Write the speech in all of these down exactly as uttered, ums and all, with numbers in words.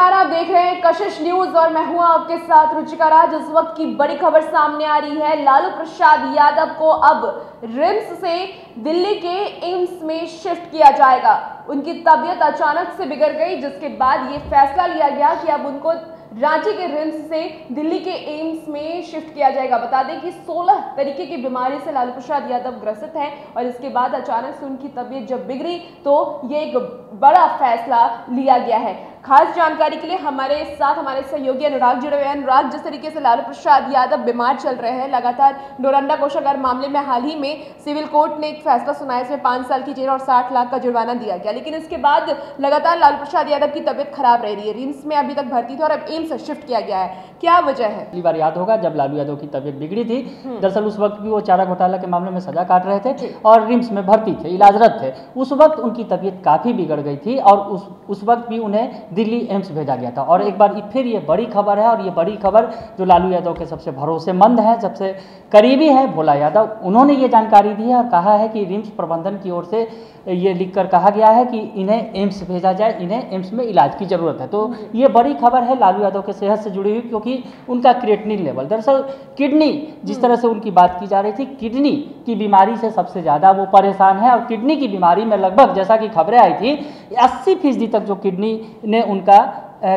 नमस्कार, आप देख रहे हैं कशिश न्यूज और मैं हूं आपके साथ रुचिका राज। इस वक्त की बड़ी खबर सामने आ रही है। लालू प्रसाद यादव को अब रिम्स से दिल्ली के एम्स में शिफ्ट किया जाएगा। उनकी तबीयत अचानक से बिगड़ गई, जिसके बाद ये फैसला लिया गया कि अब उनको रांची के रिम्स से दिल्ली के एम्स में शिफ्ट किया जाएगा। बता दें कि सोलह तरीके की बीमारी से लालू प्रसाद यादव ग्रसित हैं और इसके बाद अचानक से उनकी तबीयत जब बिगड़ी तो ये एक बड़ा फैसला लिया गया है। खास जानकारी के लिए हमारे साथ हमारे सहयोगी अनुराग जुड़े हुए हैं। अनुराग, जिस तरीके से लालू प्रसाद यादव बीमार चल रहे हैं, लगातार डोरंडा कोशागार मामले में हाल ही में सिविल कोर्ट ने एक फैसला सुनाया, इसमें पाँच साल की जेल और साठ लाख का जुर्माना दिया गया, लेकिन इसके बाद लगातार लालू प्रसाद यादव की तबीयत खराब रह रही है। रिम्स में अभी तक भर्ती थे और अब एम्स शिफ्ट किया गया है, क्या वजह है? अगली बार याद होगा जब लालू यादव की तबीयत बिगड़ी थी, दरअसल उस वक्त भी वो चारा घोटाला के मामले में सजा काट रहे थे और रिम्स में भर्ती थे, इलाजरत थे। उस वक्त उनकी तबीयत काफ़ी बिगड़ गई थी और उस उस वक्त भी उन्हें दिल्ली एम्स भेजा गया था। और एक बार फिर ये बड़ी खबर है, और ये बड़ी खबर जो लालू यादव के सबसे भरोसेमंद है, सबसे करीबी है भोला यादव, उन्होंने ये जानकारी दी है और कहा है कि रिम्स प्रबंधन की ओर से ये लिखकर कहा गया है कि इन्हें एम्स भेजा जाए, इन्हें एम्स में इलाज की ज़रूरत है। तो ये बड़ी खबर है लालू यादव के सेहत से जुड़ी हुई, क्योंकि उनका क्रिएटिनिन लेवल, दरअसल किडनी, जिस तरह से उनकी बात की जा रही थी, किडनी की बीमारी से सबसे ज़्यादा वो परेशान है। और किडनी की बीमारी में लगभग, जैसा कि खबरें आई थी, अस्सी फीसदी तक जो किडनी ने उनका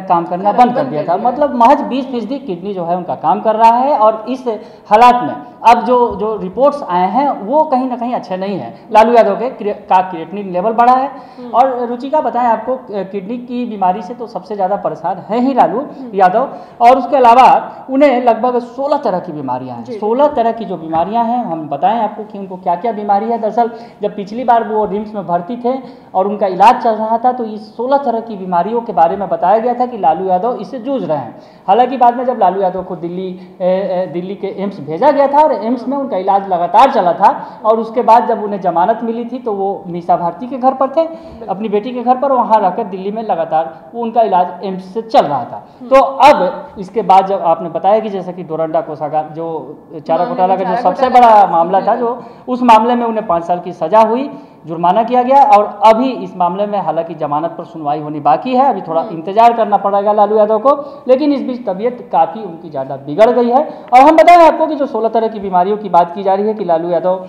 काम करना बंद कर दिया था, मतलब महज बीस फीसदी किडनी जो है उनका काम कर रहा है। और इस हालात में अब जो जो रिपोर्ट्स आए हैं वो कहीं ना कहीं अच्छे नहीं हैं। लालू यादव के का क्रिएटिनिन लेवल बढ़ा है। और रुचिका, बताएं, आपको किडनी की बीमारी से तो सबसे ज़्यादा परेशान है ही लालू यादव, और उसके अलावा उन्हें लगभग सोलह तरह की बीमारियाँ हैं। सोलह तरह की जो बीमारियाँ हैं, हम बताएं आपको कि उनको क्या क्या बीमारी है। दरअसल जब पिछली बार वो रिम्स में भर्ती थे और उनका इलाज चल रहा था, तो इस सोलह तरह की बीमारियों के बारे में बताया गया था कि लालू यादव इससे जूझ रहे हैं। हालांकि बाद में जब लालू यादव को दिल्ली ए, दिल्ली के एम्स भेजा गया था और एम्स में उनका इलाज लगातार चला था, और उसके बाद जब उन्हें जमानत मिली थी तो वो मीसा भारती के घर पर थे, अपनी बेटी के घर पर, वहाँ रहकर दिल्ली में लगातार वो उनका इलाज एम्स से चल रहा था। तो अब इसके बाद जब आपने बताया कि जैसा कि डोरंडा कोशागार, जो चारा घोटाला का जो सबसे बड़ा मामला था, जो उस मामले में उन्हें पाँच साल की सजा हुई, जुर्माना किया गया, और अभी इस मामले में हालांकि जमानत पर सुनवाई होनी बाकी है, अभी थोड़ा इंतजार करना पड़ेगा लालू यादव को। लेकिन इस बीच तबीयत काफ़ी उनकी ज़्यादा बिगड़ गई है। और हम बताएं आपको कि जो सोलह तरह की बीमारियों की बात की जा रही है कि लालू यादव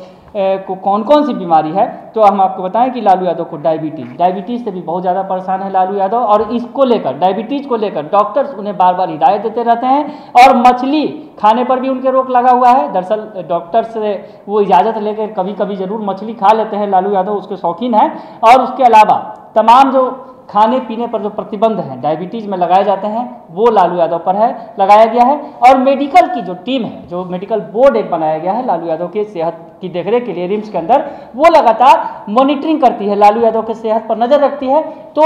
को कौन कौन सी बीमारी है, तो हम आपको बताएं कि लालू यादव को डायबिटीज़ डायबिटीज़ से भी बहुत ज़्यादा परेशान है लालू यादव। और इसको लेकर, डायबिटीज़ को लेकर, डॉक्टर्स उन्हें बार बार हिदायत देते रहते हैं, और मछली खाने पर भी उनके रोक लगा हुआ है। दरअसल डॉक्टर से वो इजाज़त लेकर कभी कभी ज़रूर मछली खा लेते हैं लालू यादव, उसके शौकीन हैं। और उसके अलावा तमाम जो खाने पीने पर जो प्रतिबंध हैं डायबिटीज़ में लगाए जाते हैं, वो लालू यादव पर है, लगाया गया है। और मेडिकल की जो टीम है, जो मेडिकल बोर्ड एक बनाया गया है लालू यादव की सेहत की देखरेख के लिए रिम्स के अंदर, वो लगातार मॉनिटरिंग करती है, लालू यादव के सेहत पर नज़र रखती है। तो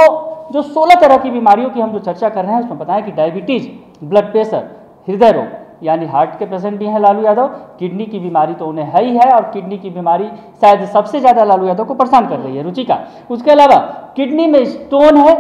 जो सोलह तरह की बीमारियों की हम जो चर्चा कर रहे हैं, उसमें बताएं कि डायबिटीज़, ब्लड प्रेशर, हृदय रोग यानी हार्ट के पेशेंट भी हैं लालू यादव, किडनी की बीमारी तो उन्हें है ही है, और किडनी की बीमारी शायद सबसे ज़्यादा लालू यादव को परेशान कर रही है रुचिका। उसके अलावा किडनी में स्टोन है,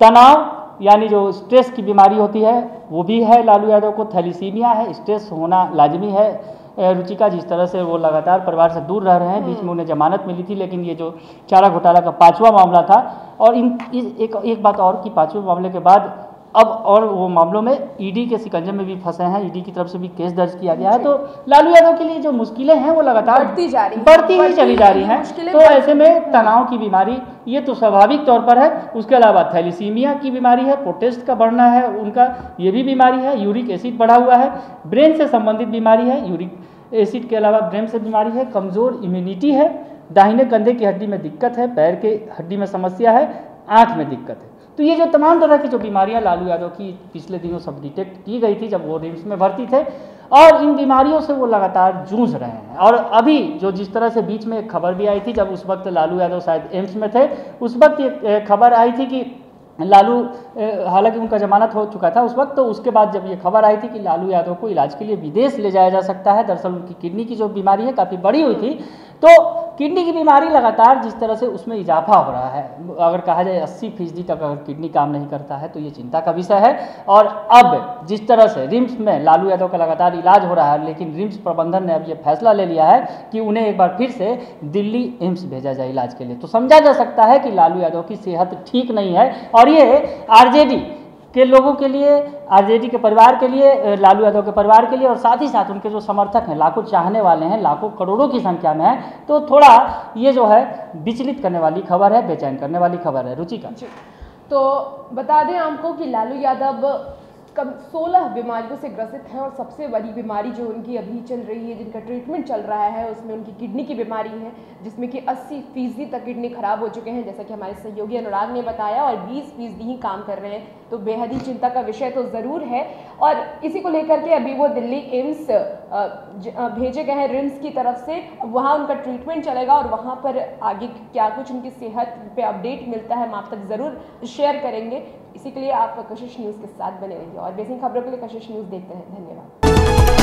तनाव यानी जो स्ट्रेस की बीमारी होती है वो भी है लालू यादव को, थैलीसीमिया है, स्ट्रेस होना लाजमी है रुचिका, जिस तरह से वो लगातार परिवार से दूर रह रहे हैं। बीच में उन्हें जमानत मिली थी, लेकिन ये जो चारा घोटाला का पाँचवा मामला था, और इन एक, एक बात और कि पाँचवें मामले के बाद अब और वो मामलों में ईडी के शिकंजे में भी फंसे हैं, ईडी की तरफ से भी केस दर्ज किया गया है। तो लालू यादव के लिए जो मुश्किलें हैं वो लगातार बढ़ती जा रही बढ़ती ही चली जा रही हैं। तो ऐसे में तनाव की बीमारी ये तो स्वाभाविक तौर पर है, उसके अलावा थैलीसीमिया की बीमारी है, प्रोटेस्ट का बढ़ना है उनका, ये भी बीमारी है, यूरिक एसिड बढ़ा हुआ है, ब्रेन से संबंधित बीमारी है, यूरिक एसिड के अलावा ब्रेन से बीमारी है, कमज़ोर इम्यूनिटी है, दाहिने कंधे की हड्डी में दिक्कत है, पैर के हड्डी में समस्या है, आँख में दिक्कत है। तो ये जो तमाम तरह की जो बीमारियां लालू यादव की पिछले दिनों सब डिटेक्ट की गई थी जब वो रिम्स में भर्ती थे, और इन बीमारियों से वो लगातार जूझ रहे हैं। और अभी जो जिस तरह से बीच में एक खबर भी आई थी, जब उस वक्त लालू यादव शायद एम्स में थे, उस वक्त ये खबर आई थी कि लालू, हालांकि उनका जमानत हो चुका था उस वक्त, तो उसके बाद जब ये खबर आई थी कि लालू यादव को इलाज के लिए विदेश ले जाया जा सकता है, दरअसल उनकी किडनी की जो बीमारी है काफ़ी बड़ी हुई थी, तो किडनी की बीमारी लगातार जिस तरह से उसमें इजाफा हो रहा है, अगर कहा जाए अस्सी फीसदी तक अगर किडनी काम नहीं करता है तो ये चिंता का विषय है। और अब जिस तरह से रिम्स में लालू यादव का लगातार इलाज हो रहा है, लेकिन रिम्स प्रबंधन ने अब ये फैसला ले लिया है कि उन्हें एक बार फिर से दिल्ली एम्स भेजा जाए इलाज के लिए, तो समझा जा सकता है कि लालू यादव की सेहत ठीक नहीं है। और ये आरजे डी के लोगों के लिए, आरजे डी के परिवार के लिए, लालू यादव के परिवार के लिए, और साथ ही साथ उनके जो समर्थक हैं, लाखों चाहने वाले हैं, लाखों करोड़ों की संख्या में हैं। तो थोड़ा ये जो है विचलित करने वाली खबर है, बेचैन करने वाली खबर है। रुचिका जी, तो बता दें आपको कि लालू यादव कम सोलह बीमारियों से ग्रसित हैं और सबसे बड़ी बीमारी जो उनकी अभी चल रही है, जिनका ट्रीटमेंट चल रहा है, उसमें उनकी किडनी की बीमारी है, जिसमें कि अस्सी फीसदी तक किडनी खराब हो चुके हैं, जैसा कि हमारे सहयोगी अनुराग ने बताया, और बीस फीसदी ही काम कर रहे हैं। तो बेहद ही चिंता का विषय तो ज़रूर है, और इसी को लेकर के अभी वो दिल्ली एम्स भेजे गए हैं रिम्स की तरफ से। वहाँ उनका ट्रीटमेंट चलेगा और वहाँ पर आगे क्या कुछ उनकी सेहत पे अपडेट मिलता है हम आप तक ज़रूर शेयर करेंगे। इसी के लिए आप कशिश न्यूज़ के साथ बने रहिए और बेसिक खबरों के लिए कशिश न्यूज़ देखते हैं। धन्यवाद।